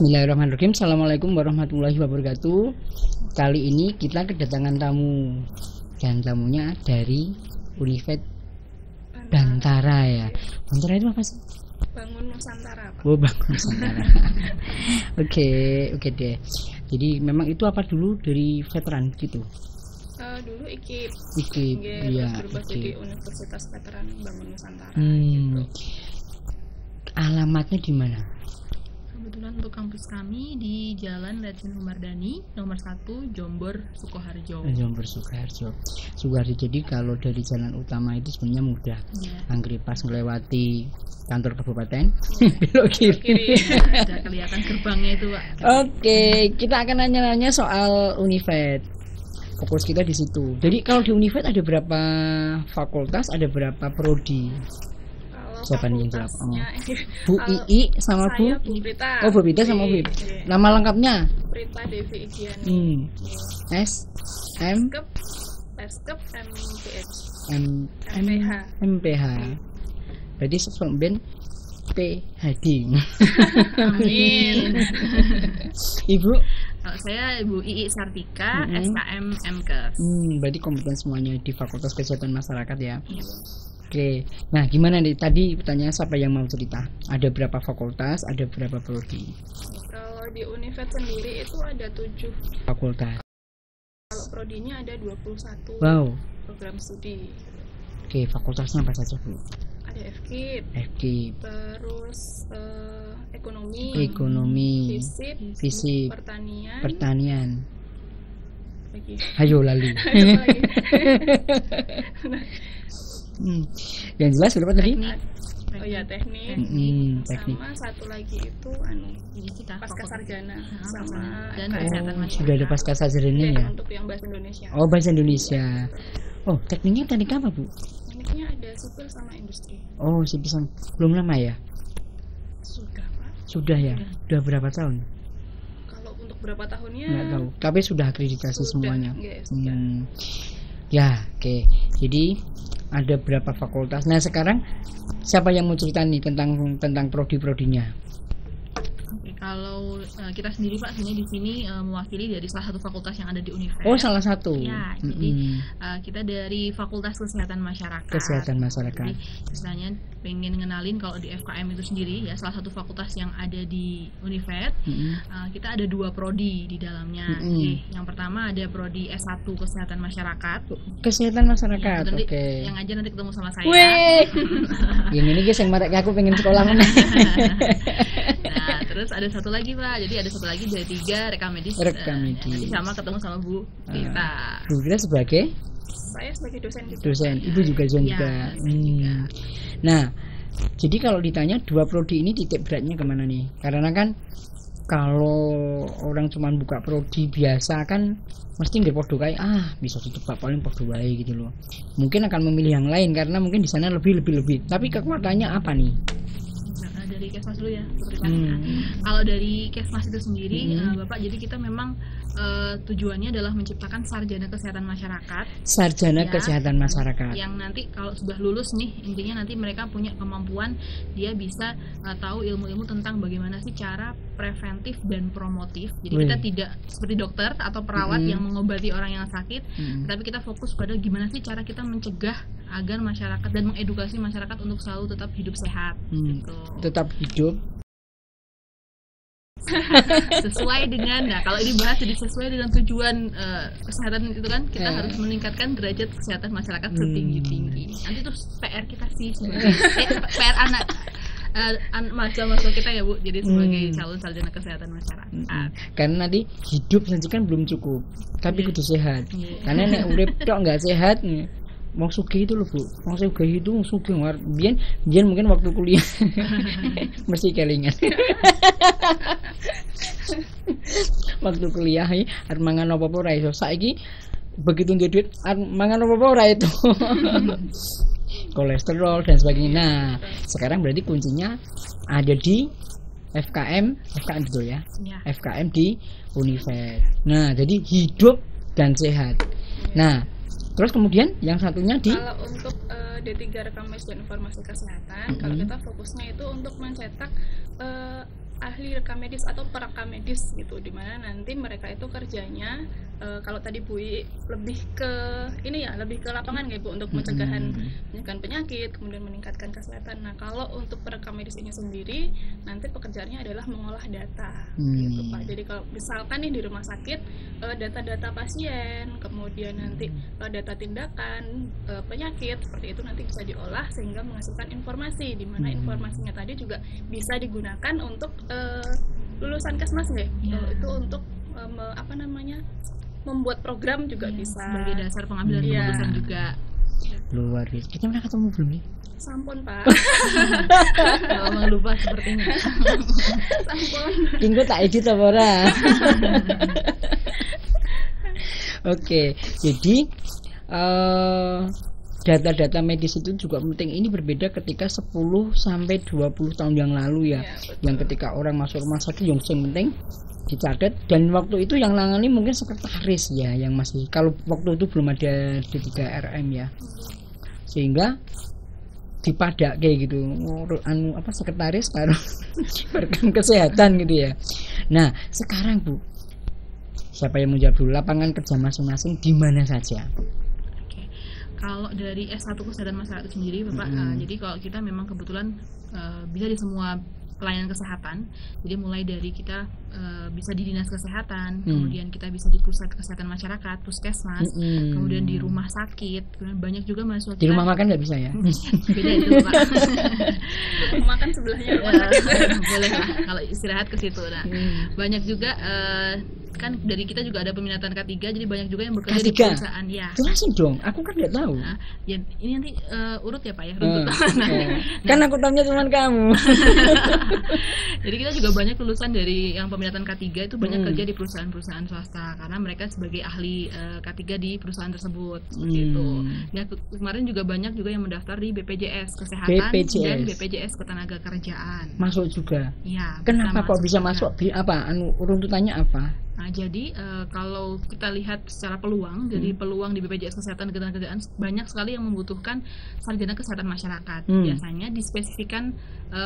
Bismillahirrahmanirrahim. Assalamualaikum warahmatullahi wabarakatuh. Kali ini kita kedatangan tamu, dan tamunya dari Univet Bantara ya. Bantara itu apa sih? Bangun Nusantara, Pak. Oh, Bangun Nusantara. Oke deh. Jadi memang itu apa dulu dari veteran gitu? Dulu IKIP ya, berubah jadi Universitas Veteran Bangun Nusantara. Gitu. Alamatnya di mana? Kebetulan untuk kampus kami di Jalan Raden Umar Dani nomor 1 Jombor Sukoharjo. Sukoharjo. Jadi kalau dari jalan utama itu sebenarnya mudah. Yeah. Anggri pas melewati kantor kabupaten, belok kiri. Ada kelihatan gerbangnya itu, Pak. Oke, kita akan nanya-nanya soal Univet. Fokus kita di situ. Jadi kalau di Univet ada berapa fakultas, ada berapa prodi? Siapa nih yang jawab? Bu Ii sama Bu Prita. Oh, Bu Prita sama Bu Ii. Nama lengkapnya? Prita Dewi Idyani. SKM MPH. Berarti sesuai PhD. Amin. Ibu? Saya Ibu Ii Sartika, SKM Mkes. Berarti kompeten semuanya di Fakultas Kesehatan Masyarakat ya. Oke, nah gimana nih tadi pertanyaan siapa yang mau cerita? Ada berapa fakultas, ada berapa prodi? Kalau di Univet sendiri itu ada 7 fakultas. Kalau prodinya ada 21 program studi. Oke, fakultasnya apa saja, Bu? Ada FKIP, terus ekonomi, Fisip, pertanian. Ayo lalu. Yang jelas berapa tadi? Oh ya, teknik. Sama satu lagi itu pascasarjana sama dan kesehatan masyarakat. Sudah ada pascasarjana ya? Untuk yang bahasa Indonesia. Oh, bahasa Indonesia. Oh, tekniknya teknik apa, Bu? Tekniknya ada sipil sama industri. Oh, sipil sama. Belum lama ya? Sudah, Pak. Sudah ya? Sudah berapa tahun? Kalau untuk berapa tahunnya nggak tahu, tapi sudah akreditasi semuanya. Ya, oke. Jadi ada berapa fakultas? Nah sekarang siapa yang mau cerita nih tentang prodi-prodinya? Kalau kita sendiri, Pak, sebenarnya di sini mewakili dari salah satu fakultas yang ada di Univet. Oh, salah satu. Ya, jadi kita dari Fakultas Kesehatan Masyarakat. Jadi, misalnya pengen ngenalin kalau di FKM itu sendiri ya salah satu fakultas yang ada di Univet. Kita ada 2 prodi di dalamnya. Jadi, yang pertama ada prodi S1 Kesehatan Masyarakat. Ya, yang aja nanti ketemu sama saya. Yang ini guys yang marah aku pengen sekolah mana. Nah, terus ada satu lagi, Pak. Jadi ada satu lagi dari 3 rekam medis. Sama ketemu sama Bu Prita. Bu Prita sebagai? Saya sebagai dosen. Ibu juga juga. Nah, jadi kalau ditanya 2 prodi ini titik beratnya kemana nih? Karena kan kalau orang cuma buka prodi biasa kan mesti nggak podo kayak bisa ditebak paling podo wae gitu loh. Mungkin akan memilih yang lain karena mungkin di sana lebih. Tapi kekuatannya apa nih? Dari Kesmas dulu ya. Kalau dari Kesmas itu sendiri, Bapak, jadi kita memang tujuannya adalah menciptakan sarjana kesehatan masyarakat. Kesehatan masyarakat. Yang nanti kalau sudah lulus nih, intinya nanti mereka punya kemampuan, dia bisa tahu ilmu-ilmu tentang bagaimana sih cara preventif dan promotif. Jadi kita tidak seperti dokter atau perawat yang mengobati orang yang sakit, tapi kita fokus pada gimana sih cara kita mencegah agar masyarakat dan mengedukasi masyarakat untuk selalu tetap hidup sehat. Gitu. Tetap hidup sesuai dengan, kalau dibahas jadi sesuai dengan tujuan kesehatan itu kan kita harus meningkatkan derajat kesehatan masyarakat setinggi-tinggi. Nanti terus PR kita sih sebenarnya. PR anak. Masa-masa kita ya, Bu, jadi sebagai calon sarjana kesehatan masyarakat. Karena nanti hidup saja kan belum cukup, tapi kudu sehat. Karena nek urip tok nggak sehat, mau sugih itu loh, Bu. Mau sugih itu sugih biyen mungkin waktu kuliah mesti kelingan. Waktu kuliah arep mangan apa-apa ora iso. Saiki begitu nduwe duit arep mangan apa-apa ora itu. Kolesterol dan sebagainya. Nah, sekarang berarti kuncinya ada di FKM betul ya? FKM di Univet. Nah, jadi hidup dan sehat. Nah, terus kemudian yang satunya di? Kalau untuk D3 rekam medis dan informasi kesehatan, kalau kita fokusnya itu untuk mencetak ahli rekam medis atau perekam medis gitu, dimana nanti mereka itu kerjanya kalau tadi Bu Ii lebih ke ini ya, lebih ke lapangan ya Bu, untuk pencegahan penyakit, kemudian meningkatkan kesehatan. Nah kalau untuk perekam medis ini sendiri nanti pekerjaannya adalah mengolah data gitu Pak. Jadi kalau misalkan nih di rumah sakit data-data pasien, kemudian nanti data tindakan penyakit seperti itu nanti bisa diolah sehingga menghasilkan informasi, dimana informasinya tadi juga bisa digunakan untuk lulusan kesmas nggak? Itu untuk apa namanya, membuat program juga bisa sebagai dasar pengambilan keputusan juga. Luar biasa. Kita pernah ketemu belum nih? Sampun Pak. Kalau lupa sepertinya. Sampun. Minggu tak edit apa ora? Oke, jadi data-data medis itu juga penting. Ini berbeda ketika 10 sampai 20 tahun yang lalu ya. Yang ketika orang masuk rumah sakit yang penting dicatat, dan waktu itu yang nangani mungkin sekretaris ya, yang masih, kalau waktu itu belum ada D3RM ya. Sehingga dipadak kayak gitu. Anu apa, sekretaris baru rekam kesehatan gitu ya. Nah, sekarang Bu, siapa yang mau jawab dulu? Lapangan kerja masing-masing di mana saja? Kalau dari S1 Kesehatan Masyarakat sendiri Bapak, jadi kalau kita memang kebetulan bisa di semua pelayanan kesehatan. Jadi mulai dari kita bisa di dinas kesehatan, kemudian kita bisa di pusat kesehatan masyarakat, puskesmas, kemudian di rumah sakit, kemudian banyak juga mahasiswa di rumah makan nggak bisa ya? Beda itu Pak. Makan sebelahnya rumah sakit. Boleh lah, kalau istirahat ke situ. Nah, banyak juga kan dari kita juga ada peminatan K3, jadi banyak juga yang bekerja K3. Di perusahaan ya. Jelasin dong, aku kan nggak tahu. Nah, ya, ini nanti urut ya Pak ya, kan aku tahunya cuma kamu. Jadi kita juga banyak lulusan dari yang peminatan K3 itu banyak kerja di perusahaan-perusahaan swasta karena mereka sebagai ahli K3 di perusahaan tersebut gitu. Nah, kemarin juga banyak juga yang mendaftar di BPJS Kesehatan dan BPJS Ketenagakerjaan. Masuk juga. Ya, kenapa kok bisa masuk? Apa anu runtutannya apa? Nah, jadi kalau kita lihat secara peluang, jadi peluang di BPJS Kesehatan Ketenagakerjaan banyak sekali yang membutuhkan sarjana kesehatan masyarakat. Biasanya dispesifikan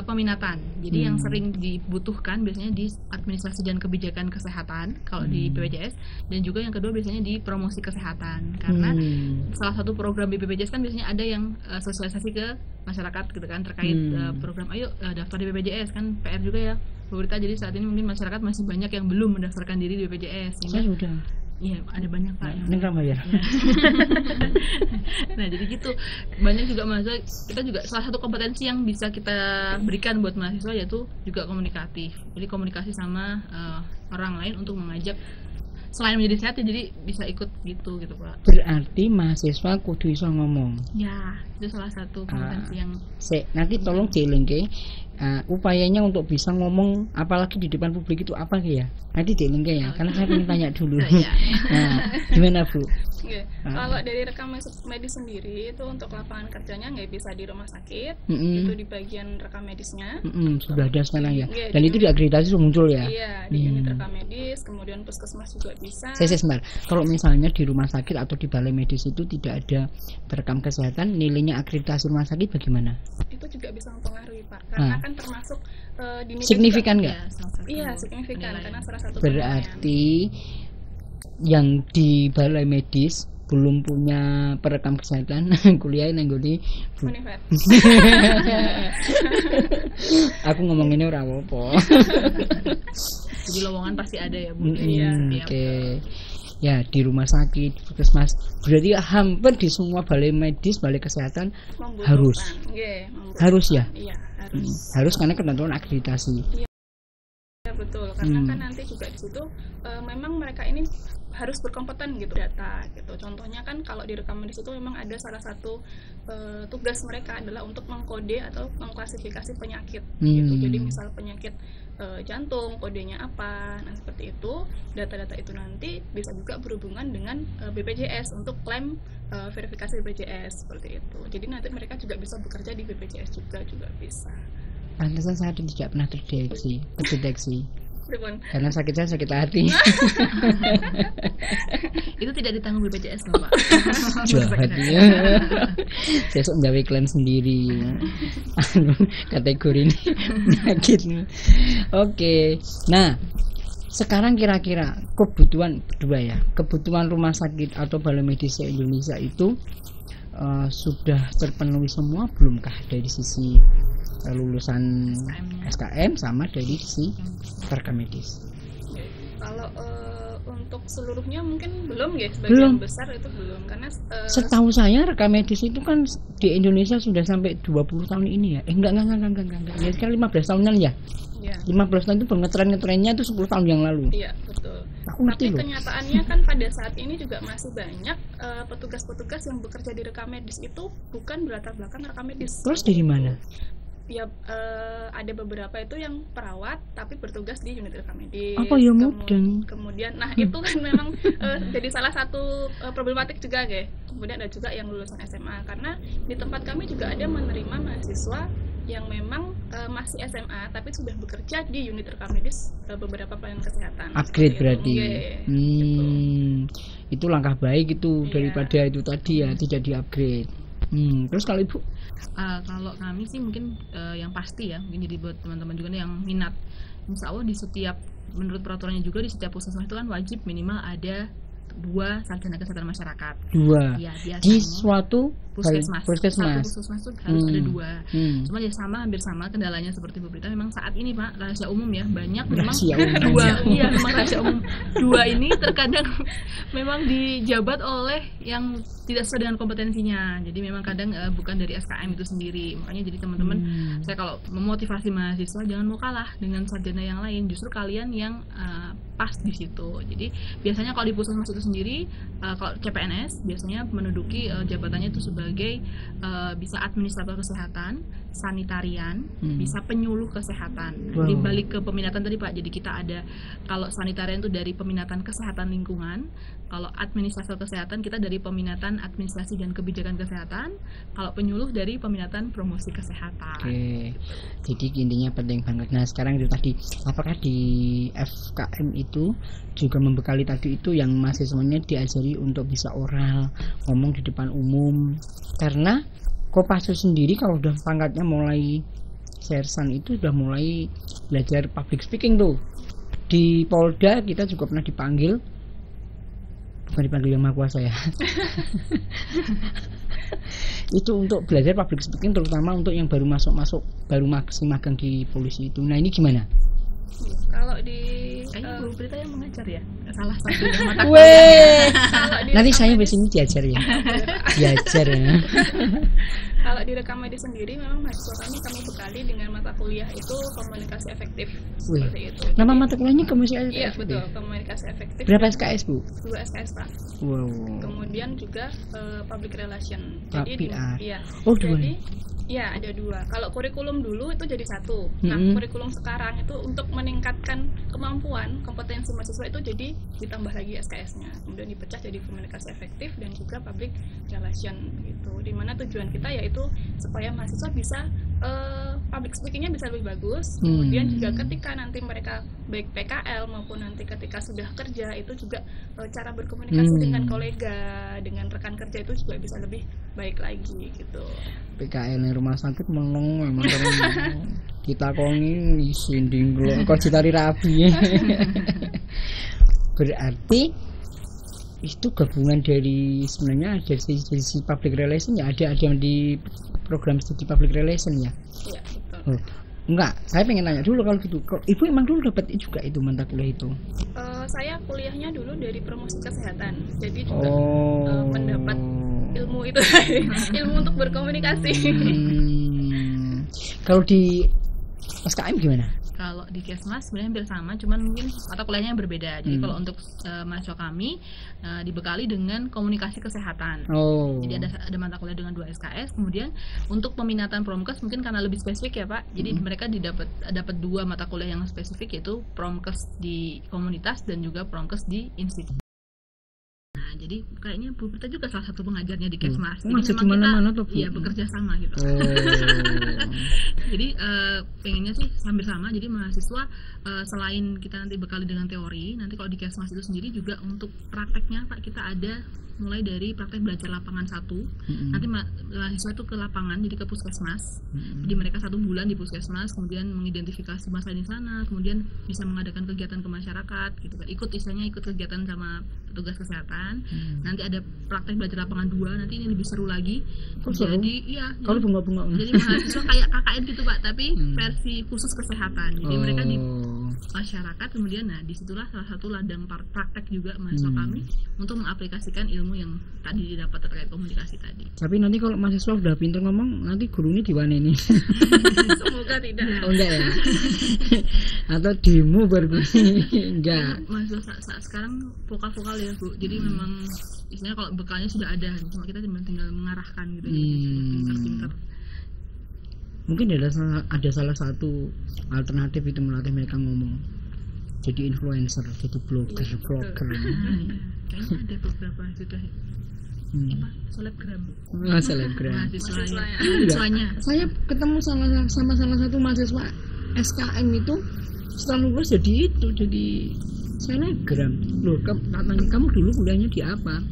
peminatan. Jadi yang sering dibutuhkan biasanya di administrasi dan kebijakan kesehatan kalau di BPJS, dan juga yang kedua biasanya di promosi kesehatan. Karena salah satu program di BPJS kan biasanya ada yang sosialisasi ke masyarakat gitu kan, terkait program ayo daftar di BPJS kan, PR juga ya Berita. Jadi saat ini mungkin masyarakat masih banyak yang belum mendaftarkan diri di BPJS. Saya sudah. Iya, ada banyak Pak. Ya. Nah, jadi gitu. Banyak juga mahasiswa, kita juga salah satu kompetensi yang bisa kita berikan buat mahasiswa yaitu juga komunikatif. Jadi komunikasi sama orang lain untuk mengajak, selain menjadi sehat ya, jadi bisa ikut gitu Pak. Berarti mahasiswa kudu iso ngomong. Ya, itu salah satu kompetensi yang nanti tolong dilengke upayanya untuk bisa ngomong apalagi di depan publik itu apa ya? Nanti dilengke ya, karena saya pengen tanya dulu. Nah, gimana Bu? Kalau dari rekam medis sendiri itu untuk lapangan kerjanya nggak bisa di rumah sakit, itu di bagian rekam medisnya sudah ada sekarang ya, dan itu di akreditasi sudah muncul ya. Iya, di unit rekam medis, kemudian puskesmas juga bisa. Sebentar, kalau misalnya di rumah sakit atau di balai medis itu tidak ada rekam kesehatan, nilainya akreditasi rumah sakit bagaimana? Itu juga bisa mempengaruhi Pak, karena kan termasuk signifikan nggak? Iya, signifikan karena salah satu berarti yang di balai medis belum punya perekam kesehatan kuliah nenggoli univet. Aku ngomonginnya ora apa-apa. Jadi lowongan pasti ada ya Bu. Ya, di rumah sakit, puskesmas, berarti hampir di semua balai medis, balai kesehatan harus. Harus ya? Iya, harus. Harus karena ketentuan akreditasi. Iya, betul. Karena kan nanti juga di situ memang mereka ini harus berkompeten gitu data gitu. Contohnya kan kalau di rekam medis itu memang ada salah satu tugas mereka adalah untuk mengkode atau mengklasifikasi penyakit gitu. Jadi misal penyakit jantung kodenya apa, nah seperti itu. Data-data itu nanti bisa juga berhubungan dengan BPJS untuk klaim verifikasi BPJS seperti itu. Jadi nanti mereka juga bisa bekerja di BPJS juga bisa. Pantesan saya tidak pernah terdeteksi. Karena sakit saya sakit hati. Itu tidak ditanggung BPJS loh Pak. Jahat ya. Saya sok gawe iklan sendiri. Kategori ini sakit. Oke. Nah, sekarang kira-kira kebutuhan berdua ya. Kebutuhan rumah sakit atau biomedis Indonesia itu sudah terpenuhi semua belumkah dari sisi lulusan SKM sama dari si rekam medis? Kalau untuk seluruhnya mungkin belum ya, sebagian belum. Besar itu belum karena setahu saya rekam medis itu kan di Indonesia sudah sampai 20 tahun ini ya. Enggak. Ya sekarang 15 tahunan ya. Ya. 15 tahun itu ngetrennya itu 10 tahun yang lalu. Iya, betul. Tapi kenyataannya kan pada saat ini juga masih banyak petugas-petugas yang bekerja di rekam medis itu bukan berlatar belakang rekam medis. Terus dari mana? Ya ada beberapa itu yang perawat tapi bertugas di unit rekam medis. Apa ya mudeng? Kemudian nah itu kan memang jadi salah satu problematik juga guys. Kemudian ada juga yang lulusan SMA karena di tempat kami juga ada menerima mahasiswa yang memang masih SMA tapi sudah bekerja di unit rekam medis beberapa pelayanan kesehatan. Upgrade berarti. Yeah, itu langkah baik itu daripada itu tadi ya tidak di-upgrade. Terus kalau Ibu? Kalau kami sih mungkin yang pasti ya, mungkin jadi buat teman-teman juga yang minat. Insya Allah di setiap, menurut peraturannya juga di setiap puskesmas itu kan wajib minimal ada 2 sarjana kesehatan masyarakat. 2. Ya, di suatu puskesmas. Puskesmas itu harus ada 2. Cuma ya hampir sama kendalanya seperti Bu Prita memang saat ini Pak rahasia umum ya banyak memang rahasia umum. 2 ini terkadang memang dijabat oleh yang tidak sesuai dengan kompetensinya. Jadi memang kadang bukan dari SKM itu sendiri. Makanya jadi teman-teman saya kalau memotivasi mahasiswa jangan mau kalah dengan sarjana yang lain. Justru kalian yang pas di situ. Jadi biasanya kalau di puskesmas itu sendiri kalau CPNS biasanya menduduki jabatannya itu sebagai bisa administrator kesehatan, sanitarian, bisa penyuluh kesehatan. Wow. Jadi balik ke peminatan tadi Pak. Jadi kita ada kalau sanitarian itu dari peminatan kesehatan lingkungan, kalau administrator kesehatan kita dari peminatan administrasi dan kebijakan kesehatan, kalau penyuluh dari peminatan promosi kesehatan. Oke. Jadi intinya penting banget. Nah, sekarang itu tadi apakah di FKM itu juga membekali tadi itu yang mahasiswanya diajari untuk bisa oral, ngomong di depan umum. Karena Kopassus sendiri kalau udah pangkatnya mulai sersan itu udah mulai belajar public speaking tuh. Di Polda kita juga pernah dipanggil, bukan dipanggil yang Maha Kuasa ya. Itu untuk belajar public speaking terutama untuk yang baru masih magang di polisi itu. Nah, ini gimana? Kalau di Bu Prita yang mengajar ya salah satu mata kuliah nanti saya biasanya diajar ya kalau di rekam medis sendiri memang mahasiswa kami bekali dengan mata kuliah itu komunikasi efektif. Seperti itu. Nama mata kuliahnya komunikasi efektif. Iya betul, komunikasi efektif. Berapa SKS Bu? 2 SKS Pak. Wow. Kemudian juga public relation. Jadi iya. Oh, jadi ya ada 2. Kalau kurikulum dulu itu jadi 1. Nah kurikulum sekarang itu untuk meningkatkan kemampuan kompetensi mahasiswa itu jadi ditambah lagi SKS-nya. Kemudian dipecah jadi komunikasi efektif dan juga public relation gitu. Dimana tujuan kita yaitu supaya mahasiswa bisa public speaking-nya bisa lebih bagus. Kemudian juga ketika nanti mereka baik PKL maupun nanti ketika sudah kerja itu juga cara berkomunikasi dengan kolega, dengan rekan kerja itu juga bisa lebih baik lagi gitu. PKL rumah sakit meneng memang kita kongi sinding glo kok ditari rabi. Berarti itu gabungan dari sebenarnya dari sisi public relation ya ada yang di program studi public relation ya. Iya betul. Enggak, saya pengen nanya dulu kalau gitu. Ibu emang dulu dapat juga itu mata kuliah itu? Saya kuliahnya dulu dari promosi kesehatan. Jadi juga pendapat ilmu itu ilmu untuk berkomunikasi. Kalau di SKM gimana? Kalau di Kesmas sebenarnya hampir sama, cuman mungkin mata kuliahnya yang berbeda. Jadi kalau untuk mahasiswa kami dibekali dengan komunikasi kesehatan. Jadi ada mata kuliah dengan 2 SKS. Kemudian untuk peminatan Promkes mungkin karena lebih spesifik ya Pak. Jadi mereka dapat 2 mata kuliah yang spesifik yaitu Promkes di komunitas dan juga Promkes di institusi. Jadi kayaknya Bu Prita juga salah satu pengajarnya di Kesmas. Masih di mana-mana tuh. Iya, bekerja sama gitu. Oh. Jadi pengennya sih hampir sama. Jadi mahasiswa selain kita nanti bekali dengan teori, nanti kalau di Kesmas itu sendiri juga untuk prakteknya Pak, kita ada mulai dari praktek belajar lapangan 1. Nanti mahasiswa itu ke lapangan, jadi ke puskesmas. Jadi mereka 1 bulan di puskesmas, kemudian mengidentifikasi masalah di sana, kemudian bisa mengadakan kegiatan ke masyarakat gitu kan. Ikut istilahnya ikut kegiatan sama petugas kesehatan. Nanti ada praktek belajar lapangan 2, nanti ini lebih seru lagi. Jadi iya, kalau bunga-bunga. Jadi mahasiswa kayak KKN gitu Pak, tapi versi khusus kesehatan. Jadi mereka di masyarakat, kemudian nah disitulah salah satu ladang praktek juga mahasiswa kami untuk mengaplikasikan ilmu yang tadi didapat terkait komunikasi tadi. Tapi nanti kalau mahasiswa udah pintar ngomong, nanti gurunya diwane nih. Semoga tidak. Oh, enggak ya. Atau demo berguni enggak. Mahasiswa saat sekarang vokal-vokal ya Bu. Jadi memang istilahnya kalau bekalnya sudah ada, cuma kita tinggal mengarahkan gitu. Pintar-pintar. Mungkin ada salah satu alternatif itu melatih mereka ngomong. Jadi influencer, jadi blogger. Kayaknya ada beberapa sudah. Selebgram. Selebgram. Mahasiswanya. Saya ketemu sama salah satu mahasiswa SKM itu setelah lulus jadi selebgram. Loh, kamu dulu kuliahnya di apa?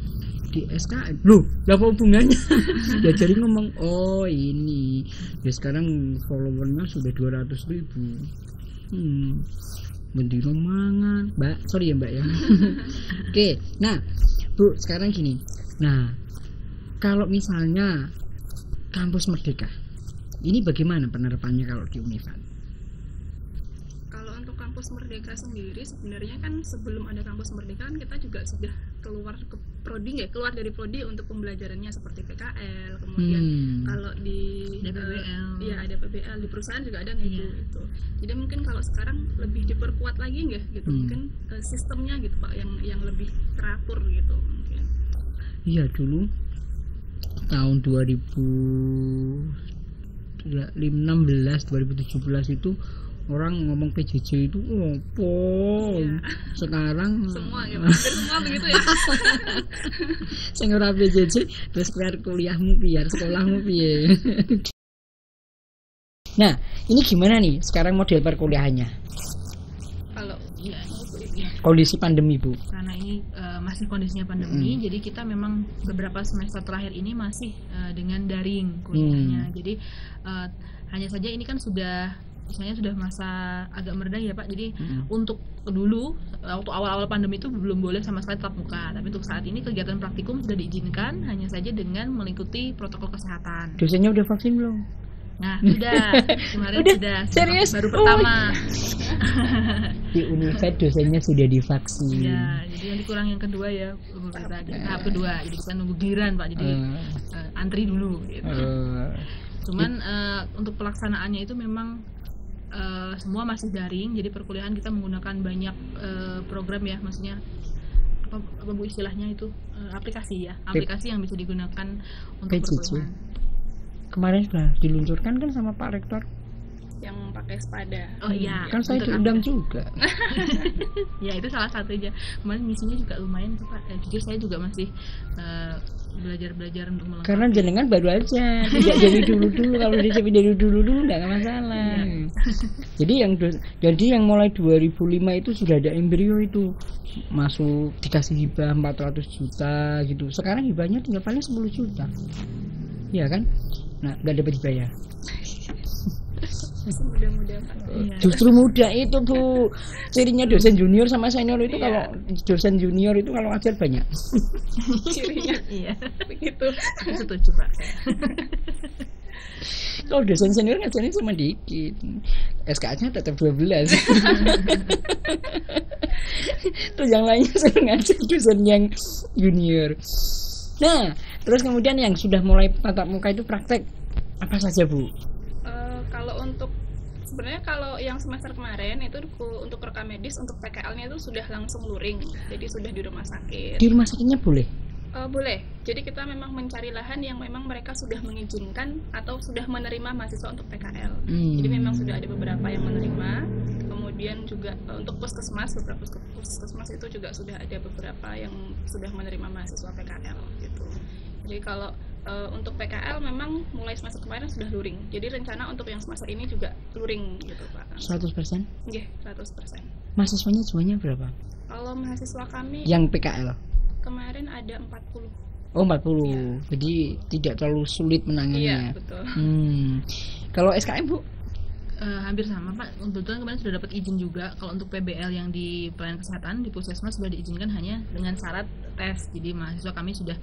Di SKM. Loh, apa hubungannya? Ya jadi ngomong, oh ini. Ya sekarang followernya sudah 200.000. Mendiro mangan, Mbak. Sorry ya, Mbak ya. Oke. Nah, Bu, sekarang gini. Nah, kalau misalnya kampus merdeka, ini bagaimana penerapannya kalau di Univet? Kalau untuk kampus merdeka sendiri, sebenarnya kan sebelum ada kampus merdeka kan kita juga sudah keluar ke prodi, ya, keluar dari prodi untuk pembelajarannya seperti PKL, kemudian kalau di ada PBL di perusahaan juga ada itu. Jadi mungkin kalau sekarang lebih diperkuat lagi nggak gitu, mungkin sistemnya gitu Pak yang lebih teratur gitu mungkin. Iya, dulu tahun 2016-2017 itu orang ngomong PJJ itu sekarang semua ya, semua begitu ya. Sing ora PJJ terus biar kuliahmu biar sekolahmu piye. Nah, ini gimana nih sekarang model perkuliahannya? Kalau kondisi pandemi Bu. Karena ini masih kondisinya pandemi, jadi kita memang beberapa semester terakhir ini masih dengan daring kuliahnya. Jadi hanya saja ini kan sudah masa agak meredah ya Pak, jadi untuk dulu waktu awal-awal pandemi itu belum boleh sama sekali tatap muka, tapi untuk saat ini kegiatan praktikum sudah diizinkan hanya saja dengan mengikuti protokol kesehatan. Dosennya udah vaksin belum? Nah, sudah kemarin serius? Baru pertama. Di Univet dosennya sudah divaksin. Ya, jadi yang dikurang yang kedua ya, tahap kedua. Jadi kita nunggu giliran Pak, jadi antri dulu gitu. Cuman untuk pelaksanaannya itu memang semua masih daring, jadi perkuliahan kita menggunakan banyak program ya, maksudnya apa Bu istilahnya itu aplikasi ya, aplikasi yang bisa digunakan untuk perkuliahan. Kemarin sudah diluncurkan kan sama Pak Rektor yang pakai Sepada. Oh iya. Kan saya diundang juga. Ya itu salah satunya. Kemarin misinya juga lumayan tuh Pak. Jujur saya juga masih belajar untuk melengkapi. Karena jenengan baru aja. Tidak jadi dulu-dulu. Kalau dia jadi dulu-dulu enggak masalah. Ya. Jadi yang mulai 2005 itu sudah ada embrio itu. Masuk dikasih hibah 400 juta gitu. Sekarang hibahnya tinggal paling 10 juta. Iya kan? Nah, enggak dapat hibah ya. Muda-muda Pak. Justru muda itu Bu. Cirinya dosen junior sama senior itu kalau dosen junior itu kalau ngajar banyak. Cirinya iya. Begitu. Setuju Pak. Kalau dosen senior ngajarnya cuma dikit. SKS-nya tetap 12. Terus yang lainnya saya ngajar dosen yang junior. Nah, terus kemudian yang sudah mulai tatap muka itu praktek apa saja Bu? Kalau untuk sebenarnya kalau yang semester kemarin itu untuk rekam medis, untuk PKL-nya itu sudah langsung luring, jadi sudah di rumah sakit. Di rumah sakitnya boleh? Boleh. Jadi kita memang mencari lahan yang memang mereka sudah mengizinkan atau sudah menerima mahasiswa untuk PKL. Jadi memang sudah ada beberapa yang menerima. Kemudian kemudian juga untuk puskesmas, beberapa puskesmas itu juga sudah ada beberapa yang sudah menerima mahasiswa PKL gitu. Jadi kalau untuk PKL memang mulai semester kemarin sudah luring. Jadi rencana untuk yang semester ini juga luring gitu Pak. 100%? Iya, 100%. Mahasiswanya jumlahnya berapa? Kalau mahasiswa kami yang PKL kemarin ada 40. Oh 40, ya. Jadi tidak terlalu sulit menangannya. Iya, betul. Kalau SKM Bu? Hampir sama Pak, kebetulan kemarin sudah dapat izin juga. Kalau untuk PBL yang di pelayanan kesehatan di Puskesmas sudah diizinkan hanya dengan syarat tes. Jadi mahasiswa kami sudah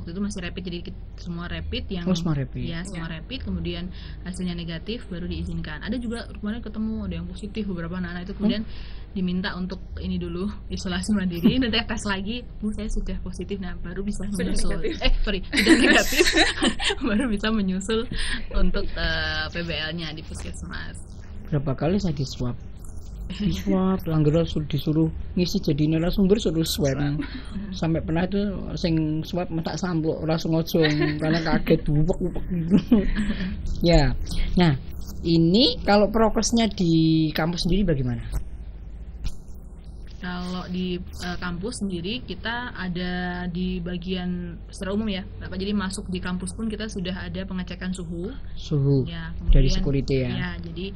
waktu itu masih rapid, jadi semua rapid yang semua rapid kemudian hasilnya negatif baru diizinkan. Ada juga kemarin ketemu ada yang positif beberapa anak-anak itu kemudian diminta untuk ini dulu isolasi mandiri nanti tes lagi, Bu saya sudah positif, nah baru bisa menyusul sudah negatif baru bisa menyusul untuk PBL-nya di Puskesmas. Berapa kali saya di swab langgaran disuruh ngisi jadi narasumber suruh swab sampai pernah itu sing swab mentak samplok langsung ngojong karena kaget buwek-buwek gitu ya. Nah ini kalau prokesnya di kampus sendiri bagaimana? Kalau di kampus sendiri kita ada di bagian secara umum ya, jadi masuk di kampus pun kita sudah ada pengecekan suhu ya, kemudian, dari security ya. Ya jadi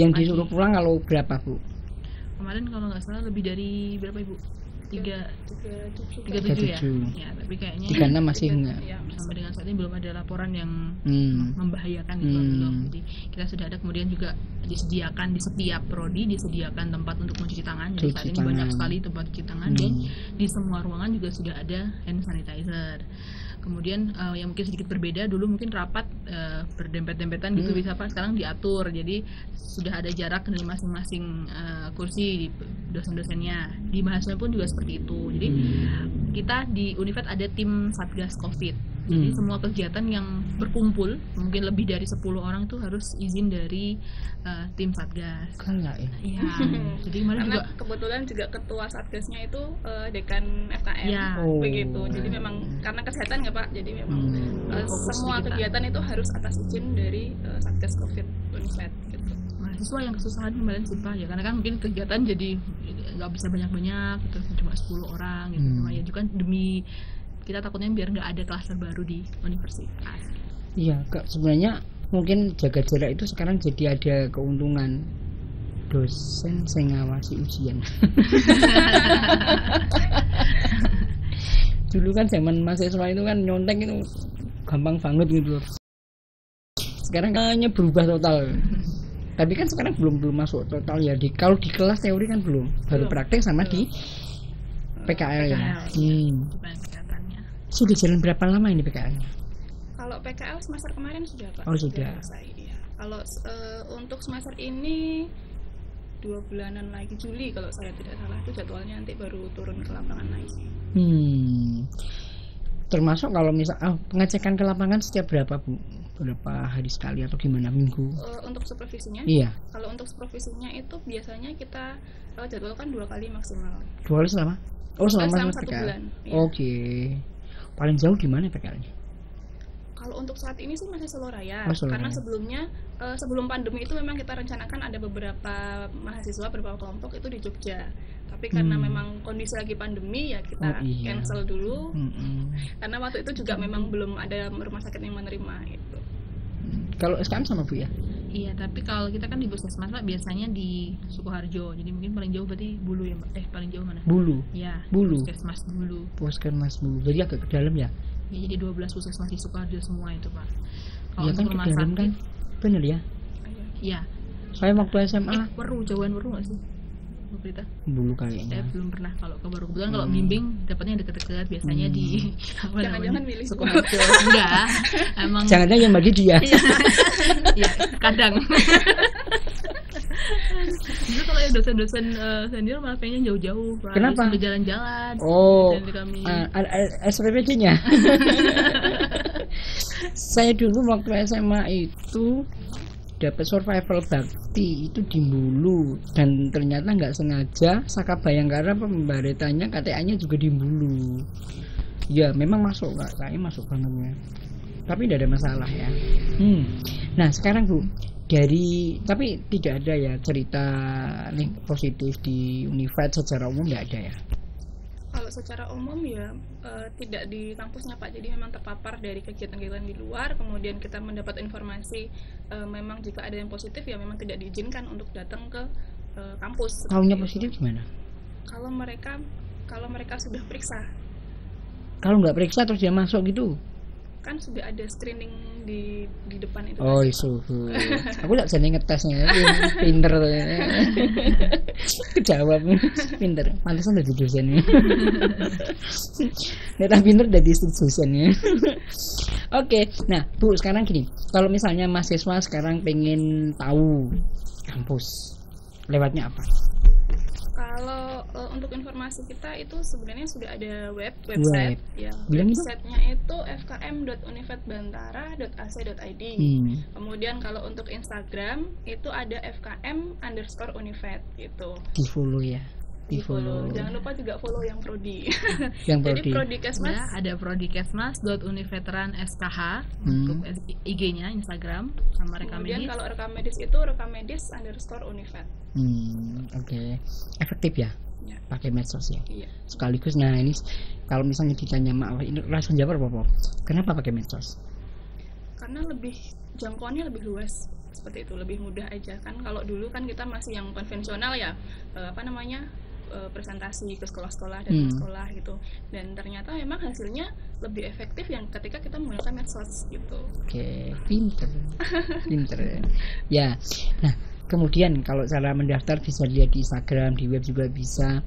yang disuruh pulang kalau berapa Bu? Kemarin kalau nggak salah lebih dari berapa Ibu? 37 ya, tapi kayaknya 36 masih enggak. Ya, sampai dengan saat ini belum ada laporan yang membahayakan itu. Jadi kita sudah ada, kemudian juga disediakan di setiap prodi disediakan tempat untuk mencuci tangan. Jadi saat ini banyak sekali tempat cuci tangan dan di semua ruangan juga sudah ada hand sanitizer. Kemudian yang mungkin sedikit berbeda, dulu mungkin rapat berdempet-dempetan gitu bisa Pak, sekarang diatur. Jadi sudah ada jarak dari masing-masing kursi dosen-dosennya. Di mahasiswa pun juga seperti itu. Jadi kita di Univet ada tim Satgas Covid. Jadi semua kegiatan yang berkumpul mungkin lebih dari 10 orang itu harus izin dari tim Satgas. Kan enggak ya? Iya. Jadi kemarin juga kebetulan juga ketua Satgasnya itu dekan FKM ya. Begitu. Jadi memang karena kesehatan enggak Pak. Jadi memang semua kegiatan itu harus atas izin dari Satgas Covid Univet gitu. Mahasiswa yang kesusahan kemarin sih Pak ya, karena kan mungkin kegiatan jadi nggak bisa banyak-banyak gitu, cuma 10 orang gitu. Cuma ya juga demi kita takutnya biar nggak ada klaster baru di universitas. Iya, sebenarnya mungkin jaga jarak itu sekarang jadi ada keuntungan dosen sing ngawasi ujian. Dulu kan zaman mahasiswa itu kan nyontek itu gampang banget gitu. Sekarang kayaknya berubah total. Tapi kan sekarang belum masuk total ya. Kalau di kelas teori kan belum. Baru praktek sama di PKL ya. Sudah jalan berapa lama ini PKL-nya? Kalau PKL semester kemarin sudah Pak. Oh sudah. Kalau untuk semester ini 2 bulanan lagi, Juli kalau saya tidak salah itu jadwalnya, nanti baru turun ke lapangan lagi. Termasuk kalau misal pengecekan ke lapangan setiap berapa Bu? Berapa hari sekali atau gimana, minggu? Untuk supervisinya? Iya. Kalau untuk supervisinya itu biasanya kita jadwalkan 2 kali maksimal. 2 kali selama? Oh selama 1 bulan. Iya. Oke. Paling jauh gimana PKL-nya? Kalau untuk saat ini sih masih Seloraya, karena sebelumnya sebelum pandemi itu memang kita rencanakan ada beberapa mahasiswa, beberapa kelompok itu di Jogja. Tapi karena memang kondisi lagi pandemi ya kita cancel dulu. Karena waktu itu juga memang belum ada rumah sakit yang menerima itu. Kalau SKM sama Bu ya? Iya, tapi kalau kita kan di Puskesmas Pak biasanya di Sukoharjo. Jadi mungkin paling jauh berarti Bulu ya, Pak. Paling jauh mana? Bulu. Ya, Bulu. Puskesmas Bulu. Puskesmas Bulu. Jadi agak ke dalam ya. Ya jadi 12 puskesmas di Sukoharjo semua itu Pak. Kalau ya, kan rumah sakit kan benar ya? Iya. Saya waktu SMA Weru, jauhan Weru nggak sih? Berita? Bulu kayaknya. Saya belum pernah kalau ke Weru. Kebetulan kalau bimbing dapatnya dekat-dekat biasanya di jangan-jangan milih Sukoharjo. Enggak. Emang jangan-jangan yang bagi dia. Iya, kadang. Justru kalau ya dosen-dosen senior malah pengen jauh-jauh, kenapa? Sampai jalan-jalan. Oh, SPPD-nya. Saya dulu waktu SMA itu dapat survival bakti itu di Bulu, dan ternyata nggak sengaja Saka Bayangkara pembaretannya KTA-nya juga di Bulu. Ya memang masuk Pak, kayaknya masuk banget ya. Tapi tidak ada masalah ya. Nah sekarang Bu, dari, tapi tidak ada ya cerita link positif di Univet secara umum, nggak ada ya? Kalau secara umum ya tidak di kampusnya Pak, jadi memang terpapar dari kegiatan-kegiatan di luar, kemudian kita mendapat informasi memang jika ada yang positif ya memang tidak diizinkan untuk datang ke kampus. Taunya positif gimana? Kalau mereka sudah periksa. Kalau nggak periksa terus dia masuk gitu? Kan sudah ada screening di depan itu. Oh isu, aku lihat jadi ngetesnya, pinter, kejawab, pinter, pantasan dari dosennya, neta pinter dari dosennya. Oke, nah Bu sekarang gini, kalau misalnya mahasiswa sekarang pengen tahu kampus, lewatnya apa? Kalau untuk informasi kita itu sebenarnya sudah ada website ya. Websitenya itu fkm.univetbantara.ac.id. Kemudian kalau untuk Instagram itu ada fkm_univet gitu. Di follow ya. Di follow. Jangan lupa juga follow yang prodi. Yang prodi. Jadi prodi kesmas ya, ada prodi kesmas.univeteran.skh untuk IG-nya, Instagram, sama rekam medis. Kemudian kalau rekam medis itu rekam medis underscore univet. Oke. Efektif ya? Ya. Pakai medsos ya. Iya. Sekaligus nah ini kalau misalnya ditanya maaf ini langsung jawab apa? Kenapa pakai medsos? Karena lebih jangkauannya lebih luas. Seperti itu, lebih mudah aja kan. Kalau dulu kan kita masih yang konvensional ya, presentasi ke sekolah-sekolah dan sekolah gitu, dan ternyata memang hasilnya lebih efektif yang ketika kita menggunakan medsos gitu. Oke, pinter ya. Nah kemudian kalau cara mendaftar bisa dilihat di Instagram, di web juga bisa.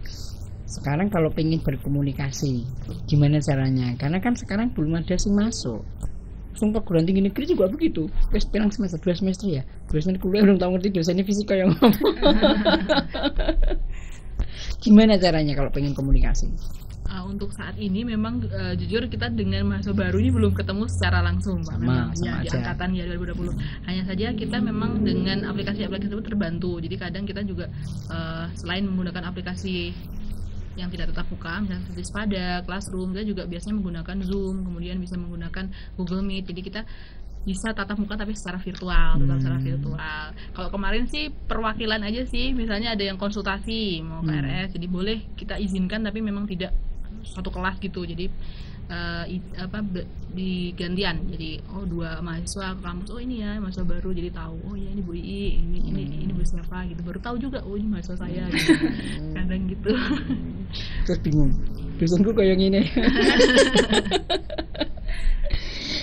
Sekarang kalau pengen berkomunikasi gimana caranya, karena kan sekarang belum ada sih masuk. Sumpah perguruan tinggi negeri juga begitu. Wes pirang semester, 2 semester ya. Dosen kuliah belum tahu ngerti dosennya fisika yang ngomong. Gimana caranya kalau pengen komunikasi? Untuk saat ini memang jujur kita dengan mahasiswa baru ini belum ketemu secara langsung Pak, memang ya, di angkatan ya 2020. Hanya saja kita memang dengan aplikasi-aplikasi itu terbantu. Jadi kadang kita juga selain menggunakan aplikasi yang tidak tetap muka, misalnya seperti Sepada, Classroom, kita juga biasanya menggunakan Zoom, kemudian bisa menggunakan Google Meet. Jadi kita bisa tatap muka tapi secara virtual, Kalau kemarin sih perwakilan aja sih, misalnya ada yang konsultasi mau ke RS, jadi boleh kita izinkan tapi memang tidak satu kelas gitu. Jadi di gantian. Jadi oh dua mahasiswa ke kampus, oh ini ya mahasiswa baru, jadi tahu oh ya ini Bu Ii, ini Bu siapa gitu, baru tahu juga oh ini mahasiswa saya gitu. Kadang gitu. Terus bingung. Dosenku kayak gini.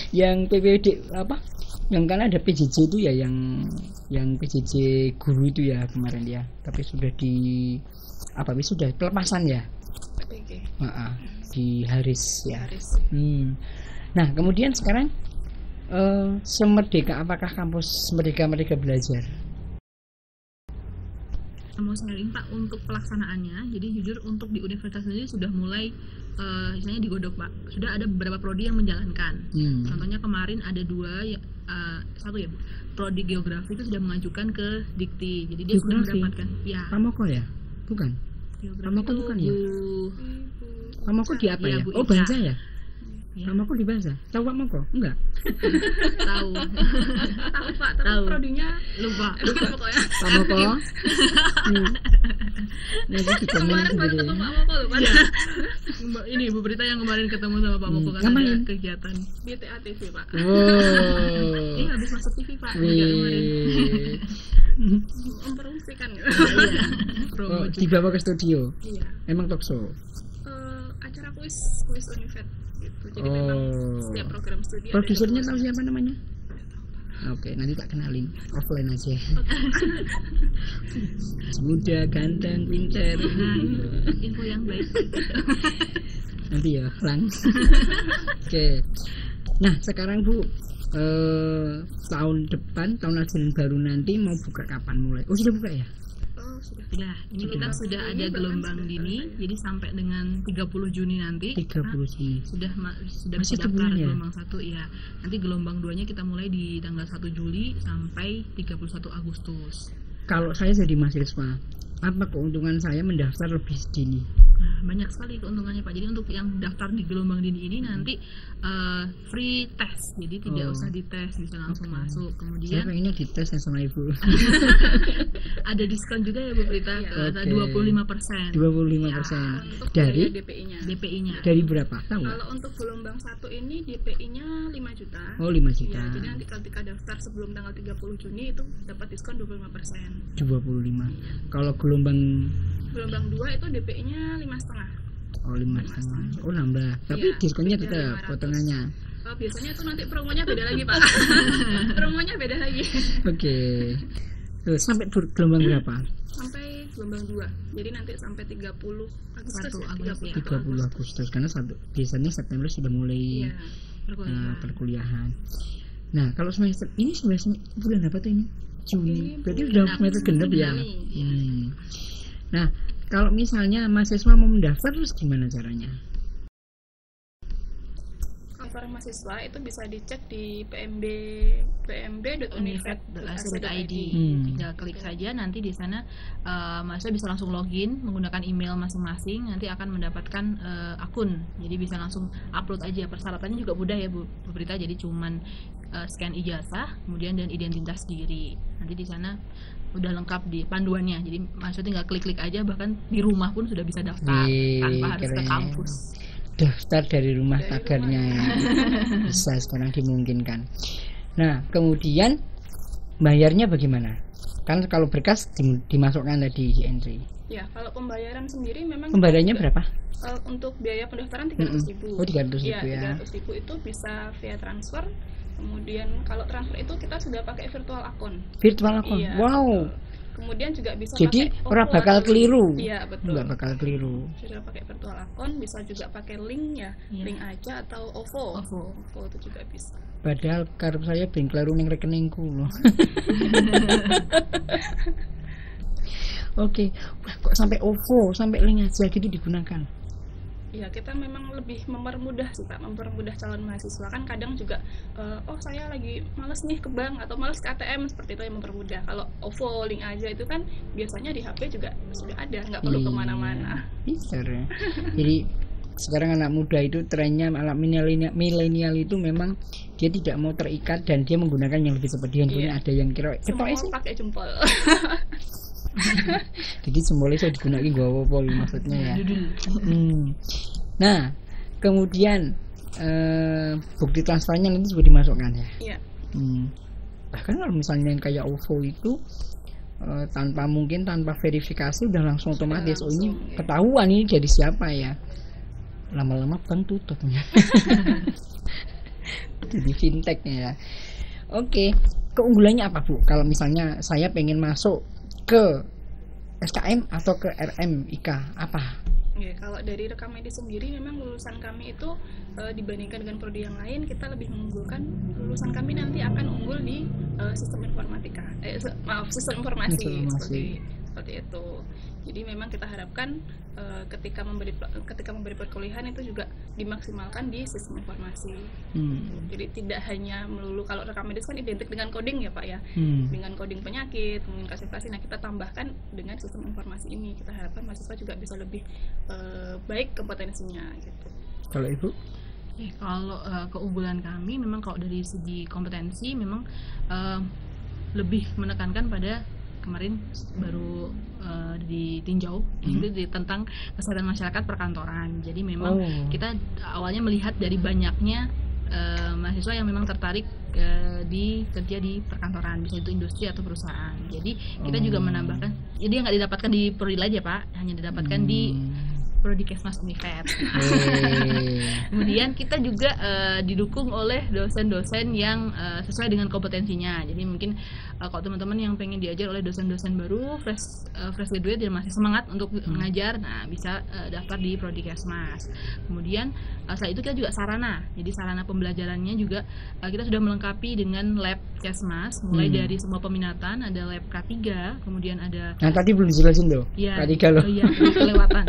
Yang PPD apa? Yang kan ada PJJ itu ya, yang PJJ guru itu ya kemarin ya. Tapi sudah di apa? Sudah pelepasan ya. Okay. Di Haris ya. Nah kemudian sekarang semerdeka apakah kampus merdeka belajar? Mau sharing Pak untuk pelaksanaannya. Jadi jujur untuk di universitas sendiri sudah mulai misalnya digodok Pak. Sudah ada beberapa prodi yang menjalankan. Contohnya kemarin ada dua ya, satu ya prodi geografi itu sudah mengajukan ke Dikti. Jadi dia sudah mendapatkan ya. Pak Moko ya? Bukan. Pak Moko bukan ya? Pak Moko di apa ya? Oh Banca ya? Pak Moko di Banca? Tahu Pak Moko? Enggak? Tahu Pak, tapi prodinya lupa pokoknya. Pak Moko? Kemarin ketemu Pak Moko lupa ya? Ini Bu Prita yang kemarin ketemu sama Pak Moko karena ada kegiatan di TATV Pak. Ini habis masuk TV Pak kemarin. Mempromosikan ya. Dibawa ke studio. Iya. Emang talk show. Acara kuis Univet gitu. Jadi memang setiap program studi. Produsernya tahu siapa namanya? Oke, nanti tak kenalin. Offline aja. Muda, ganteng, pintar. Info yang baik. Nanti ya, langsung. Oke. Nah, sekarang Bu tahun depan, tahun ajaran baru nanti mau buka kapan mulai? Oh sudah buka ya? Oh sudah. Ya, ini kita sudah ada gelombang dini, jadi sampai dengan 30 Juni nanti. 30 Juni. Sudah mendaftar gelombang 1 ya. Nanti gelombang 2-nya kita mulai di tanggal 1 Juli sampai 31 Agustus. Kalau saya jadi mahasiswa, apa keuntungan saya mendaftar lebih dini? Nah, banyak sekali keuntungannya Pak. Jadi untuk yang daftar di gelombang dini ini nanti free test, jadi tidak usah dites, bisa langsung masuk. Kemudian saya pengennya dites ya sama Ibu. Ada diskon juga ya Bu Prita, 25%. 25% dari DPI-nya. Dari berapa? Tahu? Kalau untuk gelombang 1 ini DPI-nya 5 juta. Oh, 5 juta. Ya, jadi nanti ketika daftar sebelum tanggal 30 Juni itu dapat diskon 25%. 25. Kalau gelombang 2 itu DPI-nya 5,5. Oh, 5,5. Oh, nambah. Tapi ya, diskonnya tetap potongannya. Oh, biasanya itu nanti promonya beda lagi, Pak. Promonya beda lagi. Oke. Sampai gelombang berapa? Sampai gelombang 2. Jadi nanti sampai 30 Agustus. Karena biasanya September sudah mulai perkuliahan. Nah, kalau semester ini bulan apa tuh ini? Juni. Berarti sudah semester genap ya. Nah, kalau misalnya mahasiswa mau mendaftar terus gimana caranya? Daftar mahasiswa itu bisa dicek di pmb.univet.ac.id. Tinggal klik saja, nanti di sana mahasiswa bisa langsung login menggunakan email masing-masing, nanti akan mendapatkan akun. Jadi bisa langsung upload aja. Persyaratannya juga mudah ya Bu Berita, jadi cuman scan ijazah, kemudian dan identitas diri. Nanti di sana udah lengkap di panduannya, jadi maksudnya tinggal klik-klik aja, bahkan di rumah pun sudah bisa daftar tanpa harus ke kampus. Daftar dari rumah tagarnya bisa sekarang dimungkinkan. Nah, kemudian bayarnya bagaimana? Kan kalau berkas dimasukkan tadi di entry. Ya, kalau pembayaran sendiri memang pembayarannya berapa? Untuk biaya pendaftaran 300.000. Oh, 300.000 ya. 300.000 itu bisa via transfer. Kemudian kalau transfer itu kita sudah pakai virtual account. Virtual account. Iya, wow. Betul. Kemudian juga bisa jadi pakai orang bakal keliru. Iya, betul. Enggak bakal keliru. Sudah pakai virtual account, bisa juga pakai link ya. Yeah. Link aja atau OVO. OVO itu juga bisa. Padahal kartu saya bank keliru ning rekeningku loh. Oke. Wah, kok sampai OVO, sampai link aja gitu digunakan. Ya, kita memang lebih mempermudah sih Pak, mempermudah calon mahasiswa. Kan kadang juga oh saya lagi males nih ke bank atau males ke ATM, seperti itu yang mempermudah. Kalau OVO link aja itu kan biasanya di HP juga sudah ada, nggak perlu kemana-mana. Bisa ya. Jadi sekarang anak muda itu trennya, anak milenial itu memang dia tidak mau terikat dan dia menggunakan yang lebih cepat. Handphonenya ada yang kira semua pakai jempol. Jadi semuanya saya digunakan gua poli maksudnya ya. Nah, kemudian bukti transfernya nanti sudah dimasukkan ya. Iya. Bahkan kalau misalnya yang kayak OVO itu tanpa verifikasi udah langsung otomatis ini ketahuan ini jadi siapa ya. Lama-lama bank tutupnya. Jadi fintech ya. Oke, keunggulannya apa Bu? Kalau misalnya saya pengen masuk ke SKM atau ke RMIK apa? Ya, kalau dari rekam medis sendiri memang lulusan kami itu dibandingkan dengan prodi yang lain kita lebih mengunggulkan lulusan kami nanti akan unggul di sistem informatika. Sistem informasi. Seperti itu. Jadi memang kita harapkan ketika memberi perkuliahan itu juga dimaksimalkan di sistem informasi. Jadi tidak hanya melulu, kalau rekam medis kan identik dengan coding ya Pak ya, dengan coding penyakit, komunikasi. Nah, kita tambahkan dengan sistem informasi ini, kita harapkan mahasiswa juga bisa lebih baik kompetensinya gitu. Kalau Ibu? Kalau keunggulan kami memang kalau dari segi kompetensi memang lebih menekankan pada kemarin baru ditinjau itu tentang kesehatan masyarakat perkantoran. Jadi memang kita awalnya melihat dari banyaknya mahasiswa yang memang tertarik di kerja di perkantoran, bisa itu industri atau perusahaan. Jadi kita juga menambahkan, jadi yang nggak didapatkan di prodi aja Pak, hanya didapatkan di prodi Kesmas Univet. Kemudian kita juga didukung oleh dosen-dosen yang sesuai dengan kompetensinya. Jadi mungkin kalau teman-teman yang pengen diajar oleh dosen-dosen baru, fresh graduate yang masih semangat untuk mengajar, nah bisa daftar di prodi Kesmas. Kemudian setelah itu kita juga sarana. Jadi sarana pembelajarannya juga kita sudah melengkapi dengan lab Puskesmas, mulai dari semua peminatan, ada lab K3, kemudian ada... Nah, tadi belum dijelasin tuh, ya, K3 loh. Iya, kelewatan.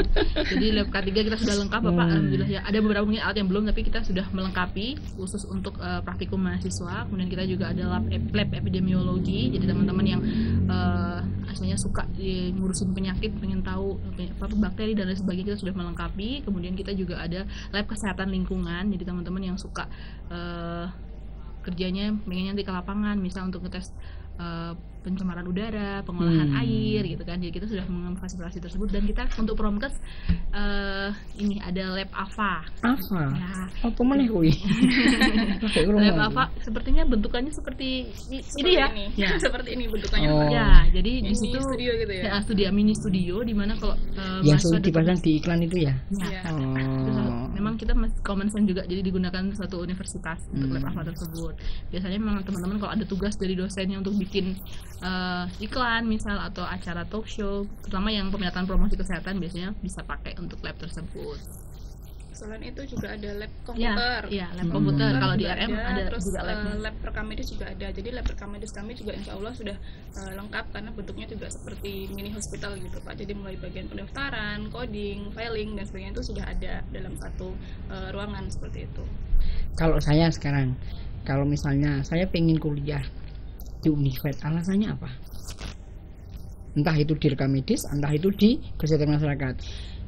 Jadi lab K3 kita sudah lengkap, Bapak, alhamdulillah ya. Ada beberapa mungkin alat yang belum, tapi kita sudah melengkapi khusus untuk praktikum mahasiswa. Kemudian kita juga ada lab epidemiologi, jadi teman-teman yang aslinya suka ngurusin penyakit, pengen tahu apa bakteri dan lain sebagainya, kita sudah melengkapi. Kemudian kita juga ada lab kesehatan lingkungan, jadi teman-teman yang suka kerjanya pengennya nanti ke lapangan, misal untuk ngetes pencemaran udara, pengolahan air gitu kan. Jadi kita sudah memfasilitasi tersebut, dan kita untuk Promkes ini ada lab AVA. AVA? Ya. Oh, pemeneh kui. Lab AVA sepertinya bentukannya seperti ini ya. Seperti ini bentukannya. Oh. Ya, jadi di situ studio gitu ya. Ya, mini studio di mana kalau yang sudah dipasang di iklan itu ya. Ya. Oh. Memang kita common sense juga, jadi digunakan suatu universitas untuk lab AVA tersebut. Biasanya memang teman-teman kalau ada tugas dari dosennya untuk bikin iklan misal atau acara talk show, terutama yang peminatan promosi kesehatan biasanya bisa pakai untuk lab tersebut. Selain itu juga ada lab komputer. Iya, lab komputer. Kalau di RM ada, terus juga lab rekam medis juga ada. Jadi lab rekam medis kami juga insya Allah sudah lengkap, karena bentuknya juga seperti mini hospital gitu Pak. Jadi mulai bagian pendaftaran, coding, filing dan sebagainya itu sudah ada dalam satu ruangan seperti itu. Kalau saya sekarang, kalau misalnya saya pengen kuliah di Univet, alasannya apa? Entah itu di rekam medis, entah itu di kesehatan masyarakat.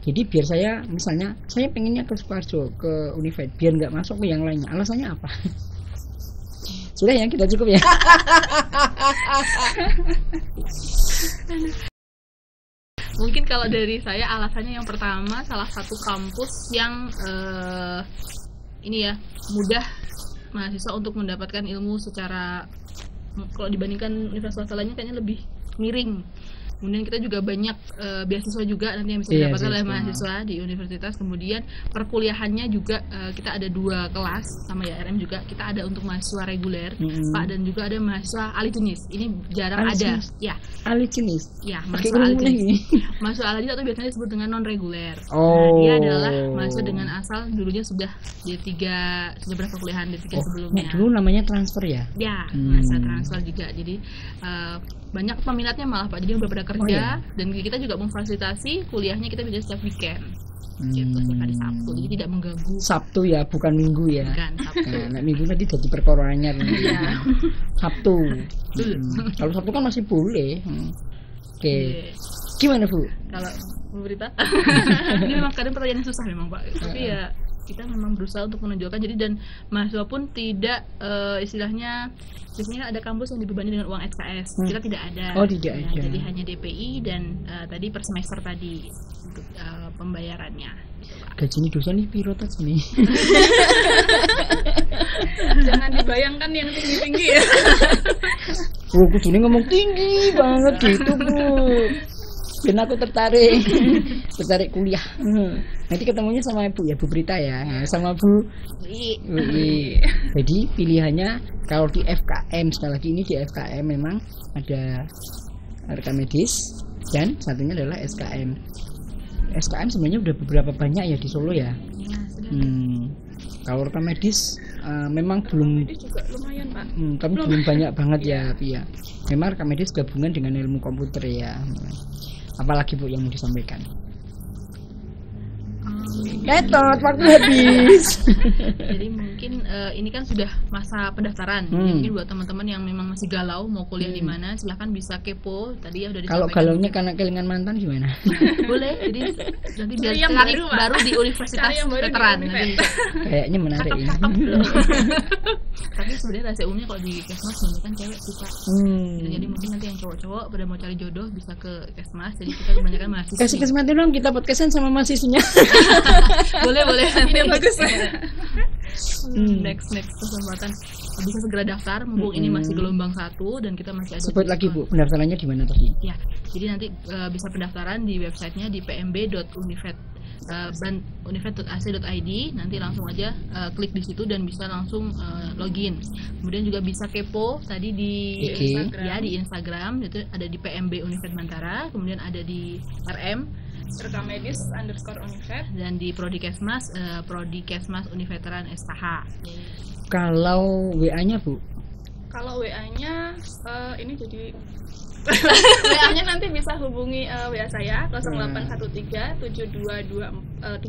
Jadi biar saya, misalnya saya pengennya ke Sukoharjo, ke Univet, biar nggak masuk ke yang lainnya, alasannya apa? Sudah ya, kita cukup ya. Mungkin kalau dari saya alasannya yang pertama, salah satu kampus yang ini ya, mudah mahasiswa untuk mendapatkan ilmu secara, kalau dibandingkan universitas lainnya kayaknya lebih miring. Kemudian kita juga banyak beasiswa juga nanti yang bisa didapatkan oleh mahasiswa di universitas. Kemudian perkuliahannya juga kita ada dua kelas, sama ya RM juga. Kita ada untuk mahasiswa reguler, Pak, dan juga ada mahasiswa Alicinis. Ini jarang Alicinis. Ada. Ya. Alicinis. Ya, mahasiswa Alicinis. Mahasiswa Alicinis atau biasanya disebut dengan non reguler. Oh. Nah, dia adalah mahasiswa dengan asal dulunya sudah D3, sudah berkuliahan D3 sebelumnya. Dulu namanya transfer ya? Ya, mahasiswa transfer juga. Jadi banyak peminatnya malah Pak, jadi udah pada kerja. Dan kita juga memfasilitasi kuliahnya, kita bisa setiap weekend gitu, setiap hari Sabtu, jadi tidak mengganggu. Sabtu ya, bukan Minggu ya? Bukan, Sabtu. Nah, Minggu tadi jadi perkoroannya Sabtu. Kalau Sabtu kan masih boleh. Oke. Gimana Bu? Kalau berita ini memang kadang pertanyaan susah memang Pak, tapi ya kita memang berusaha untuk menunjukkan. Jadi dan mahasiswa pun tidak istilahnya biasanya ada kampus yang dibebani dengan uang SKS. Kita tidak ada. Oh, tidak ada. Jadi hanya DPI dan tadi per semester tadi untuk pembayarannya. Gajinya dosen nih pirotas nih. Jangan dibayangkan yang tinggi-tinggi ya. Bu, kudunya ngomong tinggi banget gitu Bu. Dan aku tertarik kuliah. Nanti ketemunya sama Ibu ya, Bu Prita ya, sama Bu Ii. Jadi pilihannya kalau di FKM, sekali lagi ini di FKM memang ada rekam medis dan satunya adalah SKM. SKM sebenarnya udah beberapa banyak ya di Solo ya. Kalau rekam medis memang belum juga lumayan Pak. Tapi belum banyak banget ya, Pia. Memang rekam medis gabungan dengan ilmu komputer ya. Apalagi Bu yang mau disampaikan? Ketot, waktu habis. Jadi mungkin ini kan sudah masa pendaftaran. Mungkin buat teman-teman yang memang masih galau mau kuliah di mana, silahkan bisa kepo. Tadi ya sudah disampaikan. Kalau galaunya karena kelingan mantan gimana? Boleh. Jadi nanti biar cari baru di Universitas Veteran. Kayaknya menarik ya. Tapi sebenarnya rahasia umumnya kalau di Kesmas kebanyakan cewek suka. Jadi mungkin nanti yang cowok-cowok pada mau cari jodoh bisa ke Kesmas. Jadi kita kebanyakan mahasiswa. Kasih Kesmas dulu, kita podcastan sama mahasiswanya. Boleh. Ini bagus. Next kesempatan bisa segera daftar, mumpung ini masih gelombang 1 dan kita masih ada. Sebut lagi Bu, pendaftarannya di mana tadi? Ya, jadi nanti bisa pendaftaran di websitenya di pmb.univet.ac.id. Nanti langsung aja klik di situ dan bisa langsung login. Kemudian juga bisa kepo tadi di Instagram. Ya, di Instagram itu ada di pmb.univetbantara, kemudian ada di RM rekam medis underscore univet, dan di prodi kesmas prodi kesmas Univeteran SKH. Kalau WA-nya Bu? Kalau WA-nya ini jadi WA-nya nanti bisa hubungi WA saya 0813 7225 4246.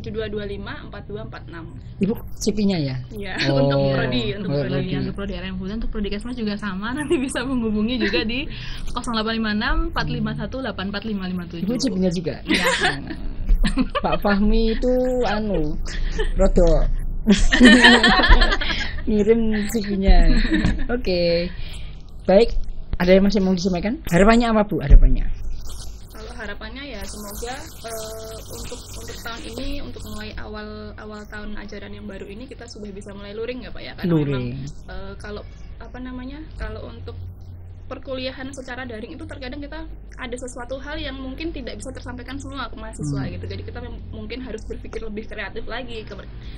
Ibu CV-nya ya? Iya, oh, untuk prodi RM untuk prodi Kesmas juga sama, nanti bisa menghubungi juga di 0856 451 84557. Ibu CV-nya juga. Ya. Pak Fahmi itu anu rodo ngirim CV-nya. Oke. Baik, ada yang masih mau disampaikan? Harapannya apa, Bu? Harapannya? Kalau harapannya ya semoga untuk tahun ini, untuk mulai awal tahun ajaran yang baru ini kita sudah bisa mulai luring ya, Pak ya? Karena luring. Memang, kalau untuk perkuliahan secara daring itu terkadang kita ada sesuatu hal yang mungkin tidak bisa tersampaikan semua ke mahasiswa gitu. Jadi kita mungkin harus berpikir lebih kreatif lagi.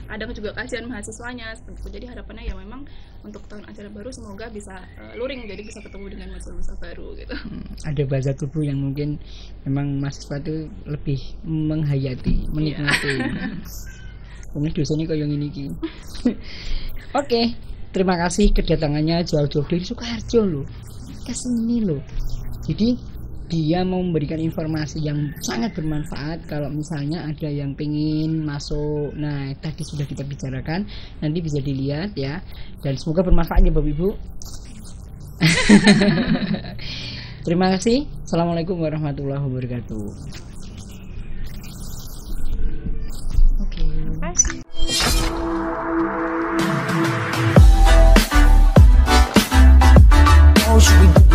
Kadang juga kasihan mahasiswanya seperti itu. Jadi harapannya ya memang untuk tahun ajaran baru semoga bisa luring, jadi bisa ketemu dengan mahasiswa baru gitu. Ada bahasa tubuh yang mungkin memang mahasiswa itu lebih menghayati, menikmati. Kemudian dosennya kok yang ini gitu. Oke, terima kasih kedatangannya jauh-jauh dari Sukoharjo loh. Kesini loh, jadi dia mau memberikan informasi yang sangat bermanfaat. Kalau misalnya ada yang pengen masuk, nah tadi sudah kita bicarakan, nanti bisa dilihat ya, dan semoga bermanfaat ya Bapak Ibu. Terima kasih. Assalamualaikum warahmatullahi wabarakatuh. Oke, terima kasih. Should we